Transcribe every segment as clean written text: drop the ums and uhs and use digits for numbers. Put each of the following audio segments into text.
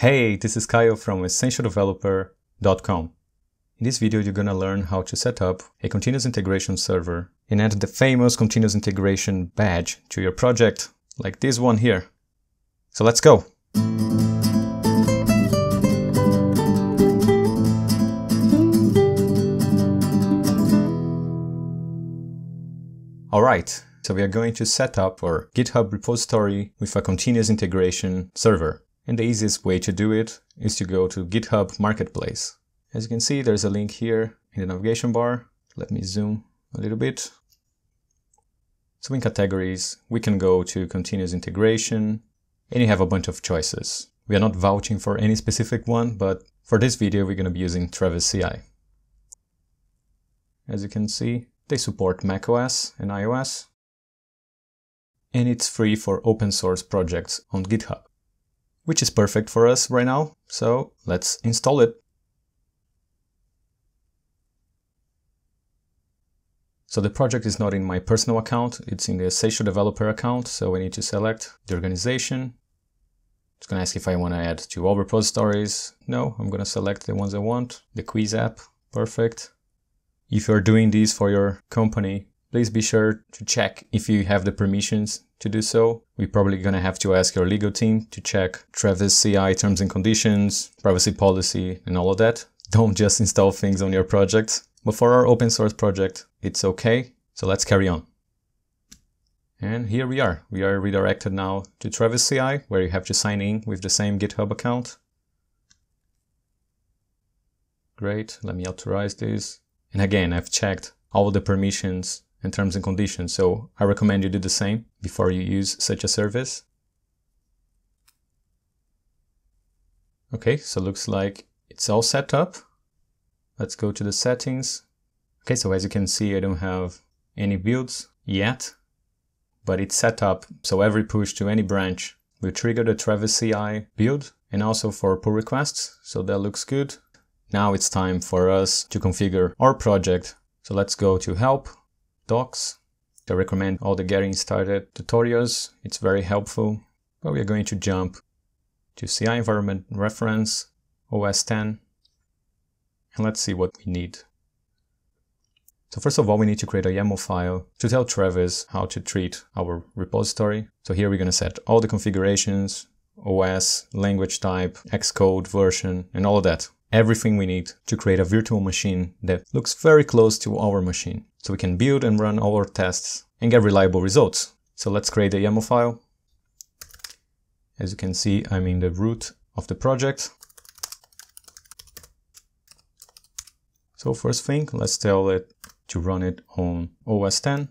Hey, this is Kyle from EssentialDeveloper.com. In this video, you're gonna learn how to set up a continuous integration server and add the famous continuous integration badge to your project, like this one here. So let's go. All right, so we are going to set up our GitHub repository with a continuous integration server. And the easiest way to do it is to go to GitHub Marketplace. As you can see, there's a link here in the navigation bar. Let me zoom a little bit. So in categories, we can go to continuous integration, and you have a bunch of choices. We are not vouching for any specific one, but for this video, we're going to be using Travis CI. As you can see, they support macOS and iOS, and it's free for open source projects on GitHub, which is perfect for us right now, so let's install it. So the project is not in my personal account, it's in the Essential Developer account, so I need to select the organization. It's gonna ask if I wanna add to all repositories. No, I'm gonna select the ones I want, the Quiz app, perfect. If you're doing these for your company, please be sure to check if you have the permissions to do so. We're probably gonna have to ask your legal team to check Travis CI terms and conditions, privacy policy, and all of that. Don't just install things on your project. But for our open source project, it's okay. So let's carry on. And here we are. We are redirected now to Travis CI, where you have to sign in with the same GitHub account. Great, let me authorize this. And again, I've checked all the permissions and terms and conditions, so I recommend you do the same before you use such a service. Okay, so looks like it's all set up. Let's go to the settings. Okay, so as you can see, I don't have any builds yet, but it's set up, so every push to any branch will trigger the Travis CI build and also for pull requests, so that looks good. Now it's time for us to configure our project, so let's go to Help, Docs. I recommend all the getting started tutorials, it's very helpful. But we are going to jump to CI environment reference, OS 10, and let's see what we need. So first of all, we need to create a YAML file to tell Travis how to treat our repository. So here we're going to set all the configurations, OS, language type, Xcode version, and all of that. Everything we need to create a virtual machine that looks very close to our machine, so we can build and run all our tests and get reliable results. So let's create a YAML file. As you can see, I'm in the root of the project. So first thing, let's tell it to run it on OS 10.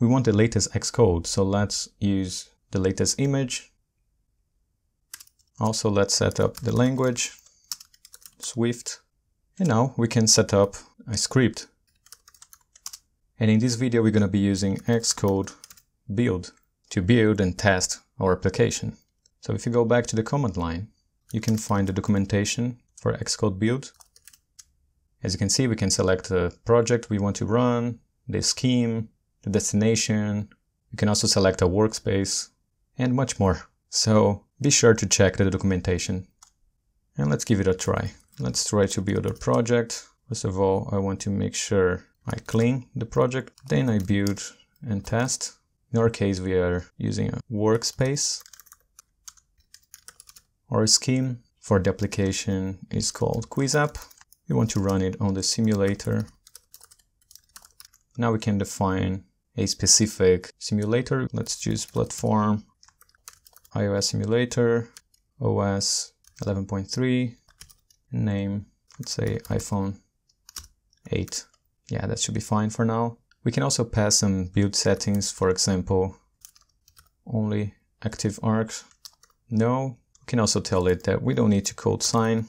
We want the latest Xcode, so let's use the latest image. Also, let's set up the language. Swift, and now we can set up a script. And in this video, we're going to be using xcodebuild to build and test our application. So if you go back to the command line, you can find the documentation for xcodebuild. As you can see, we can select the project we want to run, the scheme, the destination. You can also select a workspace and much more. So be sure to check the documentation. And let's give it a try. Let's try to build a project. First of all, I want to make sure I clean the project, then I build and test. In our case, we are using a workspace. Our scheme for the application is called Quiz app. We want to run it on the simulator. Now we can define a specific simulator. Let's choose platform, iOS simulator, OS 11.3, name, let's say iPhone 8. Yeah, that should be fine for now. We can also pass some build settings, for example, only active args. No, we can also tell it that we don't need to code sign.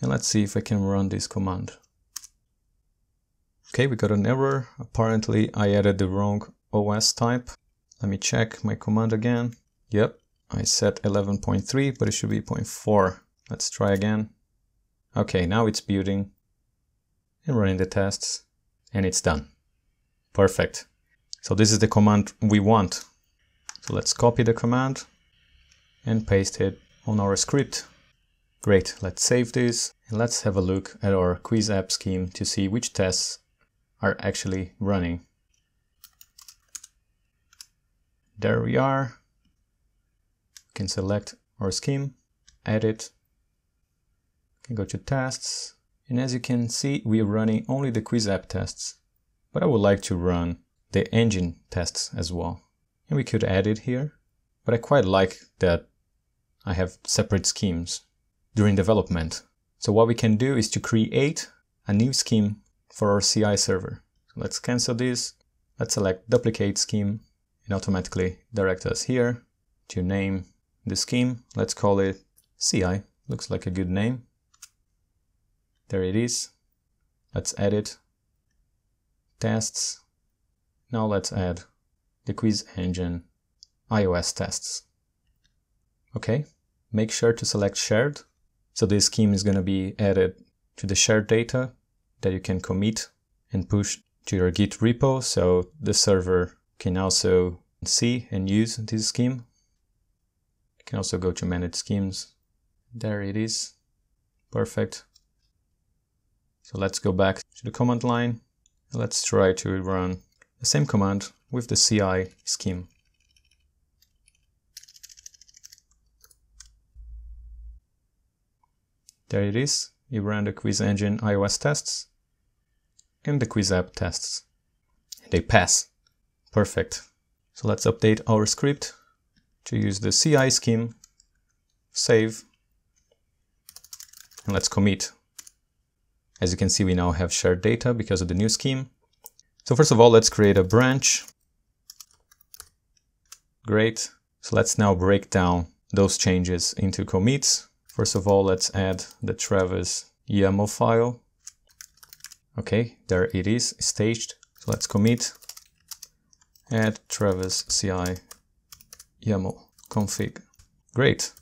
And let's see if I can run this command. Okay, we got an error. Apparently I added the wrong OS type. Let me check my command again. Yep. I set 11.3, but it should be 0.4. Let's try again. Okay, now it's building and running the tests, and it's done. Perfect. So this is the command we want. So let's copy the command and paste it on our script. Great, let's save this and let's have a look at our quiz app scheme to see which tests are actually running. There we are. We can select our scheme, edit, we can go to tests, and as you can see we are running only the quiz app tests, but I would like to run the engine tests as well. And we could add it here, but I quite like that I have separate schemes during development. So what we can do is to create a new scheme for our CI server. So let's cancel this, let's select duplicate scheme, and automatically direct us here to name the scheme. Let's call it CI, looks like a good name. There it is. Let's edit, tests. Now let's add the Quiz Engine iOS tests. Okay, make sure to select shared. So this scheme is going to be added to the shared data that you can commit and push to your Git repo, so the server can also see and use this scheme. You can also go to manage schemes. There it is. Perfect. So let's go back to the command line. Let's try to run the same command with the CI scheme. There it is. You ran the Quiz Engine iOS tests and the Quiz App tests. They pass. Perfect. So let's update our script to use the CI scheme, save, and let's commit. As you can see, we now have shared data because of the new scheme. So first of all, let's create a branch. Great. So let's now break down those changes into commits. First of all, let's add the Travis YAML file. Okay, there it is, staged. So let's commit, add Travis CI YAML config. Great.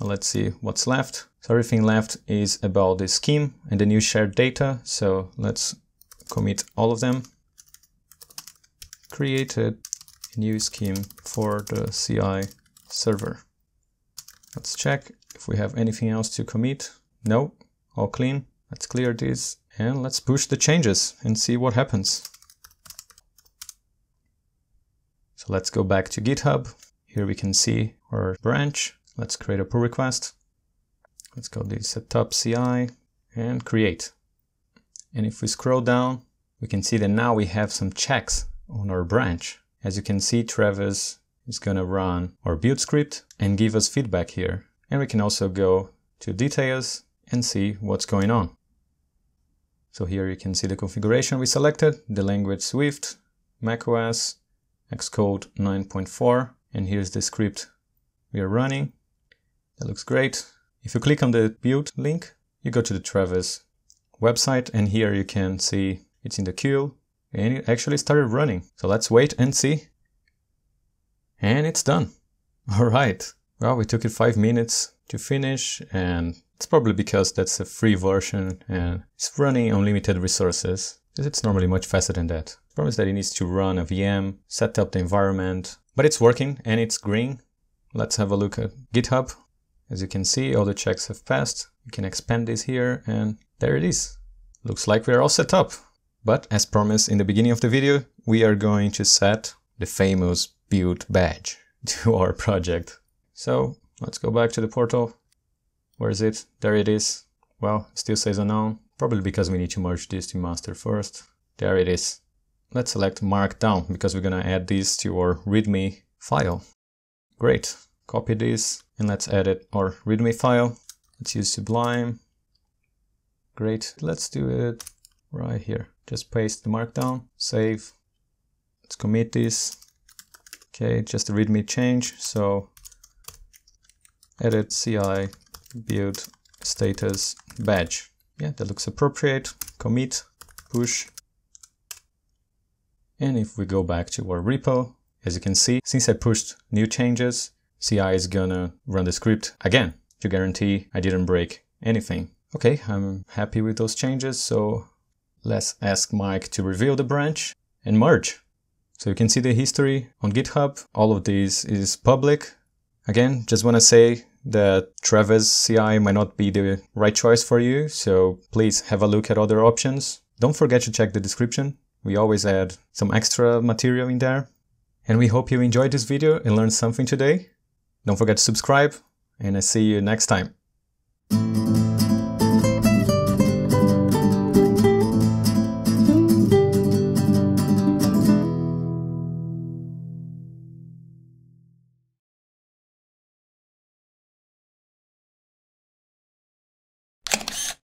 Now let's see what's left. So everything left is about the scheme and the new shared data. So let's commit all of them. Created a new scheme for the CI server. Let's check if we have anything else to commit. No, all clean. Let's clear this and let's push the changes and see what happens. So let's go back to GitHub. Here we can see our branch. Let's create a pull request. Let's call this setup CI and create. And if we scroll down, we can see that now we have some checks on our branch. As you can see, Travis is going to run our build script and give us feedback here. And we can also go to details and see what's going on. So here you can see the configuration we selected, the language Swift, macOS, Xcode 9.4, and here's the script we are running. That looks great. If you click on the build link, you go to the Travis website, and here you can see it's in the queue, and it actually started running. So let's wait and see. And it's done. All right. Well, we took it 5 minutes to finish, and it's probably because that's a free version and it's running on limited resources. It's normally much faster than that. The problem is that it needs to run a VM, set up the environment, but it's working and it's green. Let's have a look at GitHub. As you can see, all the checks have passed. You can expand this here, and there it is. Looks like we're all set up. But as promised in the beginning of the video, we are going to set the famous build badge to our project. So let's go back to the portal. Where is it? There it is. Well, it still says unknown, probably because we need to merge this to master first. There it is. Let's select markdown because we're going to add this to our readme file. Great. Copy this and let's edit our readme file. Let's use Sublime. Great. Let's do it right here. Just paste the markdown, save. Let's commit this. Okay, just the readme change. So edit CI build status badge. Yeah, that looks appropriate. Commit, push. And if we go back to our repo, as you can see, since I pushed new changes, CI is gonna run the script again to guarantee I didn't break anything. Okay, I'm happy with those changes, so let's ask Mike to reveal the branch and merge. So you can see the history on GitHub. All of this is public. Again, just want to say that Travis CI might not be the right choice for you, so please have a look at other options. Don't forget to check the description. We always add some extra material in there. And we hope you enjoyed this video and learned something today. Don't forget to subscribe, and I see you next time.